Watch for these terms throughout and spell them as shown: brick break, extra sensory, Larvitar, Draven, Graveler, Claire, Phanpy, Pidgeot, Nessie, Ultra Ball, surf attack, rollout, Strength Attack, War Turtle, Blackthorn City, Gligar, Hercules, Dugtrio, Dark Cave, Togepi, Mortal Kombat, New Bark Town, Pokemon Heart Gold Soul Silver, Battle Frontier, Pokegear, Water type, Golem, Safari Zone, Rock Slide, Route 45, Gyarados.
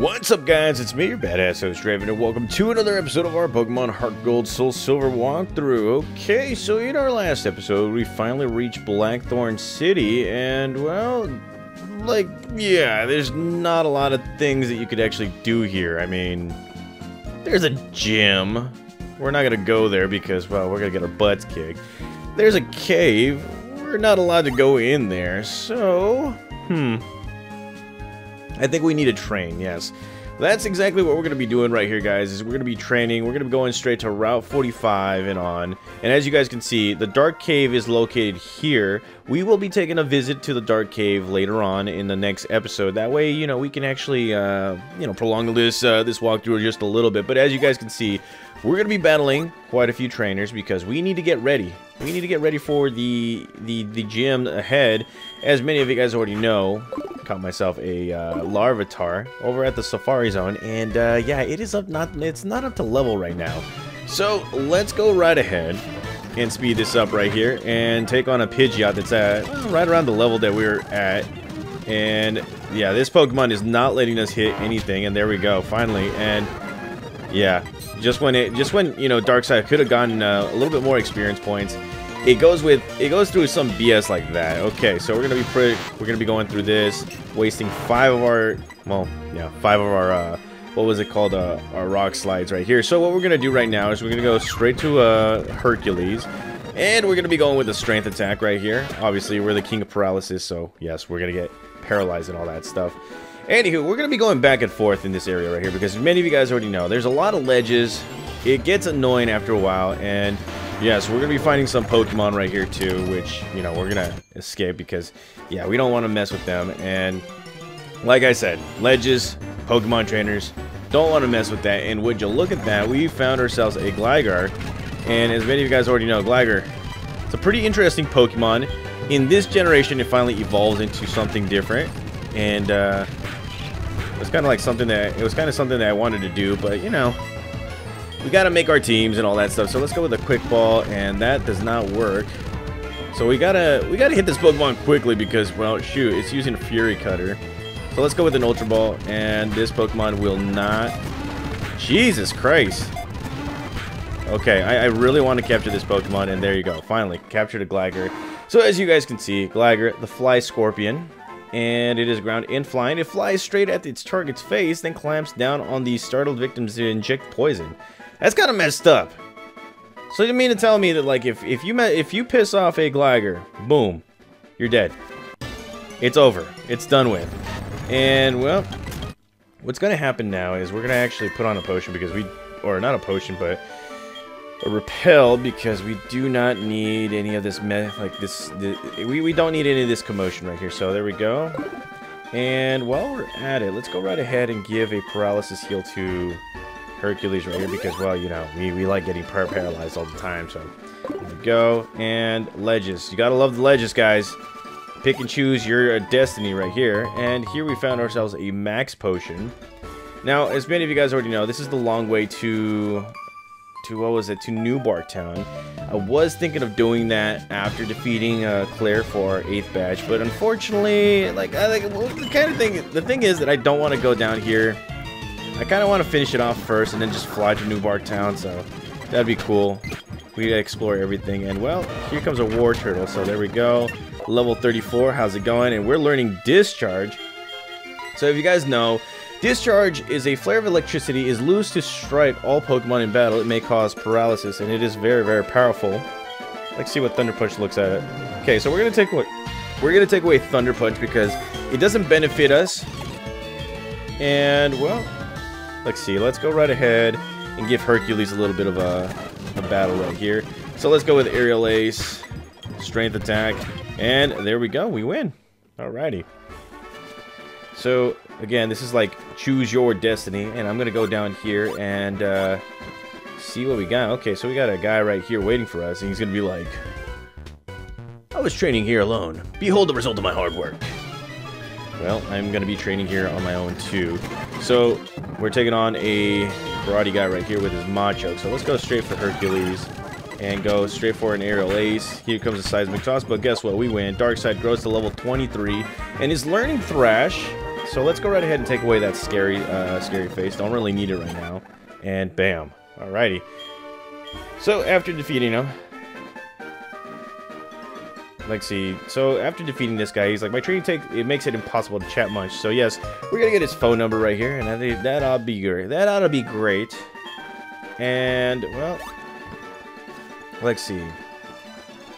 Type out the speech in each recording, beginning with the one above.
What's up, guys? It's me, your badass host, Draven, and welcome to another episode of our Pokemon Heart Gold Soul Silver walkthrough. Okay, so in our last episode, we finally reached Blackthorn City, and, well, like, yeah, there's not a lot of things that you could actually do here. I mean, there's a gym. We're not gonna go there because, well, we're gonna get our butts kicked. There's a cave. We're not allowed to go in there, so... I think we need a train, yes. That's exactly what we're going to be doing right here, guys, is we're going to be training. We're going to be going straight to Route 45 and on. And as you guys can see, the Dark Cave is located here. We will be taking a visit to the Dark Cave later on in the next episode. That way, you know, we can actually, prolong this walkthrough just a little bit. But as you guys can see, we're going to be battling quite a few trainers because we need to get ready. We need to get ready for the gym ahead. As many of you guys already know, caught myself a Larvitar over at the Safari Zone, and yeah, it is it's not up to level right now. So let's go right ahead and speed this up right here and take on a Pidgeot that's at right around the level that we were at. And yeah, this Pokemon is not letting us hit anything, and there we go, finally. And yeah, just when you know, Darkseid could have gotten a little bit more experience points, it goes through some BS like that. Okay, so we're gonna be going through this, wasting five of our our rock slides right here. So what we're gonna do right now is we're gonna go straight to Hercules, and we're gonna be going with the Strength Attack right here. Obviously, we're the king of paralysis, so yes, we're gonna get paralyzed and all that stuff. Anywho, we're going to be going back and forth in this area right here because many of you guys already know there's a lot of ledges. It gets annoying after a while, and yes, we're going to be finding some Pokemon right here too, which, you know, we're going to escape because, yeah, we don't want to mess with them. And like I said, ledges, Pokemon trainers, don't want to mess with that. And would you look at that, we found ourselves a Gligar, and as many of you guys already know, Gligar, it's a pretty interesting Pokemon. In this generation, it finally evolves into something different, and, it's kind of like something that I wanted to do, but you know, we gotta make our teams and all that stuff. So let's go with a Quick Ball, and that does not work. So we gotta hit this Pokemon quickly because, well, shoot, it's using a Fury Cutter. So let's go with an Ultra Ball, and this Pokemon will not. Jesus Christ. Okay, I really want to capture this Pokemon, and there you go. Finally, captured a Gligar. So as you guys can see, Gligar, the Fly Scorpion. And it is ground and flying. It flies straight at its target's face, then clamps down on the startled victims to inject poison. That's kind of messed up. So you mean to tell me that, like, if you piss off a Gligar, boom, you're dead. It's over. It's done with. And well, what's gonna happen now is we're gonna actually put on a potion because a repel, because we do not need any of this we don't need any of this commotion right here. So there we go. And while we're at it, let's go right ahead and give a paralysis heal to Hercules right here because, well, you know, we like getting paralyzed all the time. So there we go. And ledges, you gotta love the ledges, guys. Pick and choose your destiny right here. And here we found ourselves a max potion. Now, as many of you guys already know, this is the long way to New Bark Town. I was thinking of doing that after defeating Claire for our 8th batch, but unfortunately, the thing is that I don't want to go down here. I kind of want to finish it off first and then just fly to New Bark Town, so that'd be cool. We explore everything, and well, here comes a War Turtle, so there we go. Level 34, how's it going? And we're learning Discharge. So if you guys know, Discharge is a flare of electricity, is loose to strike all Pokemon in battle. It may cause paralysis, and it is very, very powerful. Let's see what Thunder Punch looks at it. Okay, so we're gonna take away Thunder Punch because it doesn't benefit us. And well, let's see. Let's go right ahead and give Hercules a little bit of a battle right here. So let's go with Aerial Ace, Strength Attack, and there we go. We win. Alrighty. So again, this is like choose your destiny, and I'm gonna go down here and see what we got. Okay, so we got a guy right here waiting for us, and he's gonna be like, I was training here alone. Behold the result of my hard work. Well, I'm gonna be training here on my own too. So we're taking on a karate guy right here with his Machoke. So let's go straight for Hercules and go straight for an Aerial Ace. Here comes a Seismic Toss, but guess what? We win. Darkseid grows to level 23 and is learning Thrash. So let's go right ahead and take away that scary face. Don't really need it right now. And bam. Alrighty. So after defeating him, let's see. So after defeating this guy, he's like, my training takes it makes it impossible to chat much. So yes, we're gonna get his phone number right here, and I think that ought to be great. That ought to be great. And well, let's see.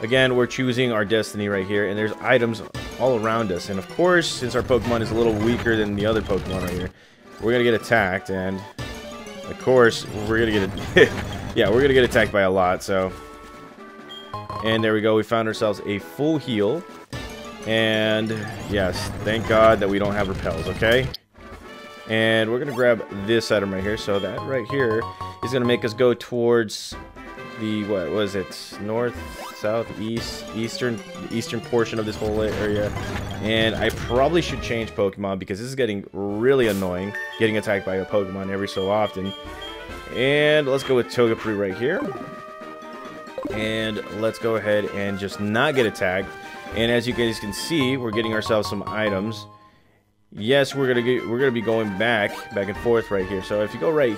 Again, we're choosing our destiny right here, and there's items all around us. And of course, since our Pokemon is a little weaker than the other Pokemon right here, we're gonna get attacked, and of course, we're gonna get yeah, we're gonna get attacked by a lot. So, and there we go. We found ourselves a full heal, and yes, thank God that we don't have repels. Okay, and we're gonna grab this item right here. So that right here is gonna make us go towards the what was it? North. Southeast, eastern portion of this whole area, and I probably should change Pokemon because this is getting really annoying, getting attacked by a Pokemon every so often. And let's go with Togepi right here, and let's go ahead and just not get attacked. And as you guys can see, we're getting ourselves some items. Yes, we're gonna be going back and forth right here. So if you go right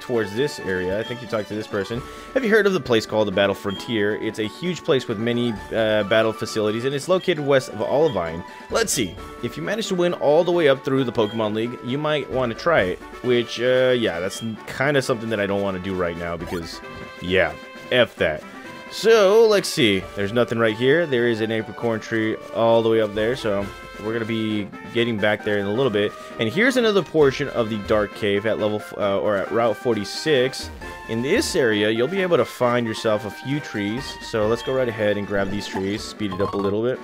towards this area, I think you talked to this person. Have you heard of the place called the Battle Frontier? It's a huge place with many battle facilities, and it's located west of Olivine. Let's see. If you manage to win all the way up through the Pokemon League, you might want to try it. Which, yeah, that's kind of something that I don't want to do right now because, yeah, F that. So, let's see. There's nothing right here. There is an apricorn tree all the way up there, so we're going to be getting back there in a little bit. And here's another portion of the Dark Cave at level or at Route 46. In this area, you'll be able to find yourself a few trees. So let's go right ahead and grab these trees, speed it up a little bit.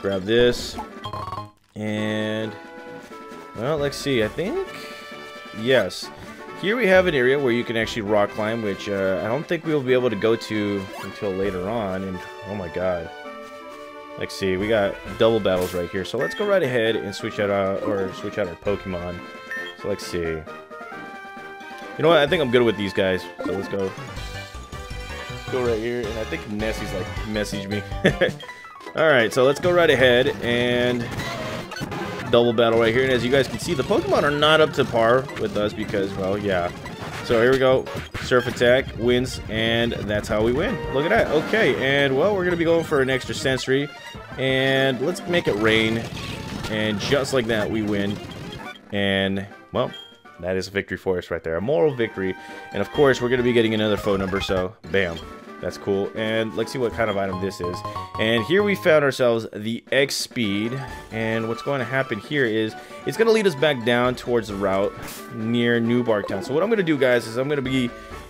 Grab this. And well, let's see. I think yes. Here we have an area where you can actually rock climb, which I don't think we'll be able to go to until later on. And oh my god. Let's see, we got double battles right here. So let's go right ahead and switch out our Pokemon. So let's see. You know what? I think I'm good with these guys. So let's go. Let's go right here, and I think Nessie's like messaged me. All right, so let's go right ahead and double battle right here. And as you guys can see, the Pokemon are not up to par with us because, well, yeah. So here we go. Surf Attack wins, and that's how we win. Look at that. Okay, and well, we're going to be going for an extra sensory. And let's make it rain. And just like that, we win. And, well, that is a victory for us right there. A moral victory. And, of course, we're going to be getting another phone number, so bam. That's cool. And let's see what kind of item this is. And here we found ourselves the X Speed. And what's going to happen here is it's going to lead us back down towards the route near New Bark Town. So what I'm going to do, guys, is I'm going to be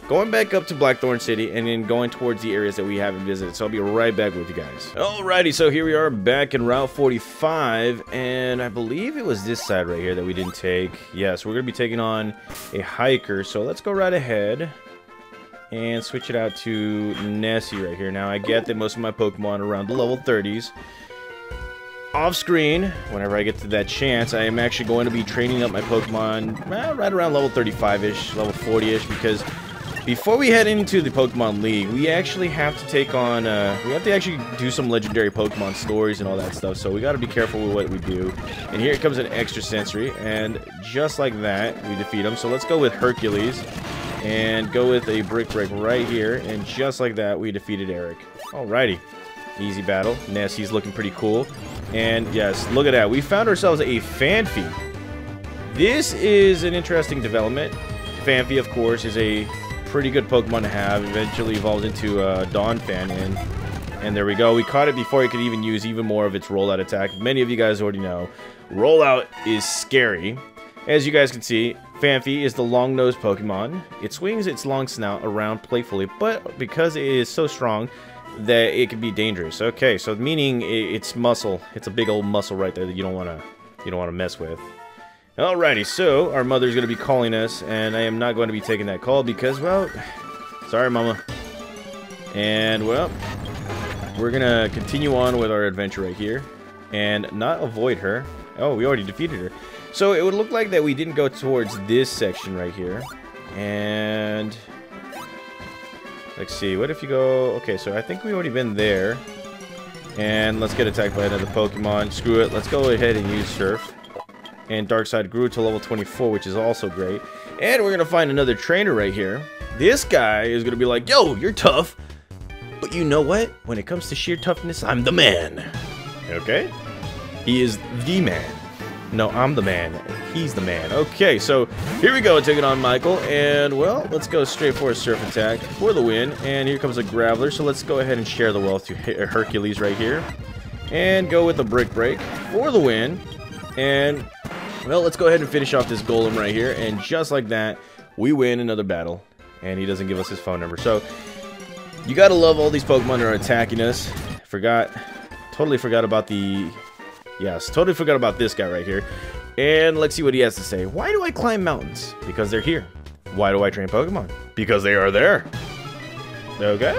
going back up to Blackthorn City and then going towards the areas that we haven't visited. So I'll be right back with you guys. Alrighty, so here we are back in Route 45. And I believe it was this side right here that we didn't take. Yes, we're going to be taking on a hiker. So let's go right ahead and switch it out to Nessie right here. Now, I get that most of my Pokemon are around the level 30s. Off screen, whenever I get to that chance, I am actually going to be training up my Pokemon right around level 35-ish, level 40-ish, because before we head into the Pokemon League, we actually have to take on, we have to actually do some legendary Pokemon stories and all that stuff, so we gotta be careful with what we do. And here comes an extra sensory, and just like that, we defeat him. So let's go with Hercules. And go with a brick break right here, and just like that, we defeated Eric. Alrighty, easy battle. Nessie's looking pretty cool, and yes, look at that. We found ourselves a Phanpy. This is an interesting development. Phanpy, of course, is a pretty good Pokemon to have. Eventually evolves into Dawnfan, and there we go. We caught it before it could even use even more of its rollout attack. Many of you guys already know, rollout is scary. As you guys can see, Phanpy is the long-nosed Pokemon. It swings its long snout around playfully, but because it is so strong that it can be dangerous. Okay, so meaning it's muscle. It's a big old muscle right there that you don't wanna mess with. Alrighty, so our mother's gonna be calling us, and I am not going to be taking that call because, well, sorry, Mama. And well, we're gonna continue on with our adventure right here, and not avoid her. Oh, we already defeated her. So it would look like that we didn't go towards this section right here. And let's see, what if you go... Okay, so I think we've already been there. And let's get attacked by another Pokemon. Screw it, let's go ahead and use Surf. And Darkseid grew to level 24, which is also great. And we're going to find another trainer right here. This guy is going to be like, yo, you're tough. But you know what? When it comes to sheer toughness, I'm the man. Okay? He is the man. No, I'm the man. He's the man. Okay, so here we go. Taking on Michael. And, well, let's go straight for a surf attack for the win. And here comes a Graveler. So let's go ahead and share the wealth to Hercules right here. And go with a brick break for the win. And, well, let's go ahead and finish off this golem right here. And just like that, we win another battle. And he doesn't give us his phone number. So, you gotta love all these Pokemon that are attacking us. Totally forgot about this guy right here. And let's see what he has to say. Why do I climb mountains? Because they're here. Why do I train Pokemon? Because they are there. Okay.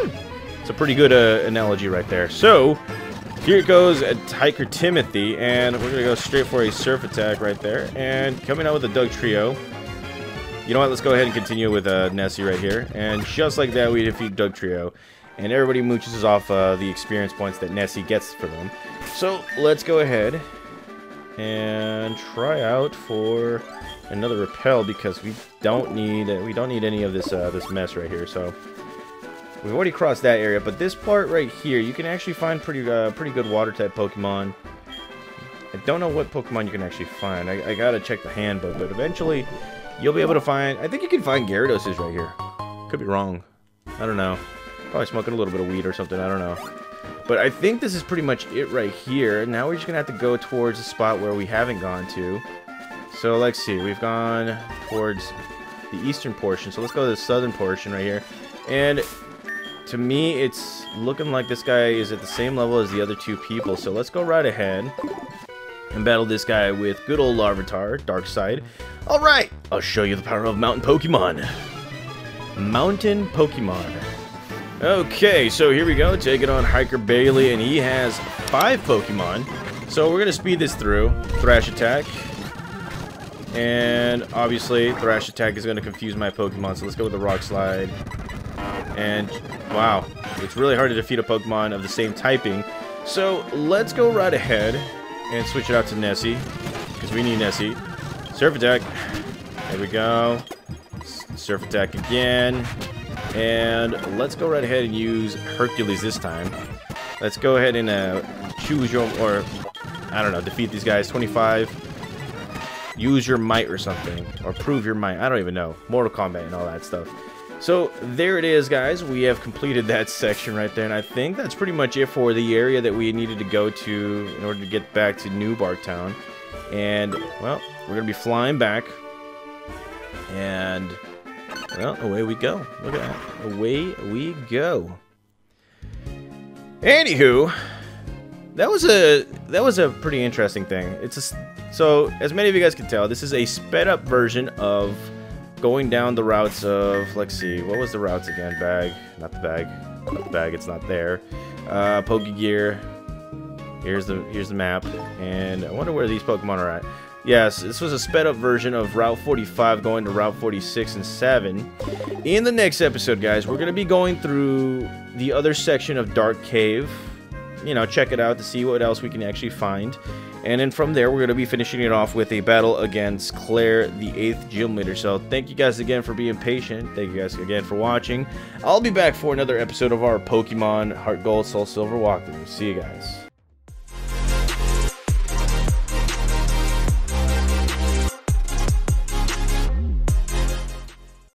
It's a pretty good analogy right there. So, here goes Hiker Timothy, and we're going to go straight for a surf attack right there. And coming out with a Dugtrio. You know what? Let's go ahead and continue with Nessie right here. And just like that, we defeat Dugtrio. And everybody mooches off the experience points that Nessie gets for them. So let's go ahead and try out for another repel because we don't need any of this this mess right here. So we've already crossed that area, but this part right here, you can actually find pretty good water type Pokemon. I don't know what Pokemon you can actually find. I gotta check the handbook, but eventually you'll be able to find. I think you can find Gyarados right here. Could be wrong. I don't know. Probably smoking a little bit of weed or something, I don't know. But I think this is pretty much it right here. Now we're just gonna have to go towards a spot where we haven't gone to. So let's see, we've gone towards the eastern portion, so let's go to the southern portion right here. And to me, it's looking like this guy is at the same level as the other two people, so let's go right ahead and battle this guy with good old Larvitar, Darkseid. Alright, I'll show you the power of mountain Pokemon. Mountain Pokemon. Okay, so here we go, taking on Hiker Bailey, and he has 5 Pokemon. So we're going to speed this through. Thrash Attack. And obviously, Thrash Attack is going to confuse my Pokemon, so let's go with the Rock Slide. And, wow, it's really hard to defeat a Pokemon of the same typing. So let's go right ahead and switch it out to Nessie, because we need Nessie. Surf Attack. There we go. Surf Attack again. And let's go right ahead and use Hercules this time. Let's go ahead and choose your, or I don't know, defeat these guys. 25. Use your might or something, or prove your might. I don't even know. Mortal Kombat and all that stuff. So there it is, guys. We have completed that section right there, and I think that's pretty much it for the area that we needed to go to in order to get back to New Bark Town. And well, we're gonna be flying back. And well, away we go. Look at that. Away we go. Anywho, that was a pretty interesting thing. So, as many of you guys can tell, this is a sped up version of going down the routes of, let's see, what was the routes again? Not the bag, it's not there. Pokegear. Here's the map. And I wonder where these Pokemon are at. Yes, this was a sped-up version of Route 45 going to Route 46 and 7. In the next episode, guys, we're going to be going through the other section of Dark Cave. You know, check it out to see what else we can actually find. And then from there, we're going to be finishing it off with a battle against Claire, the 8th Gym Leader. So, thank you guys again for being patient. Thank you guys again for watching. I'll be back for another episode of our Pokemon Heart Gold Soul Silver walkthrough. See you guys.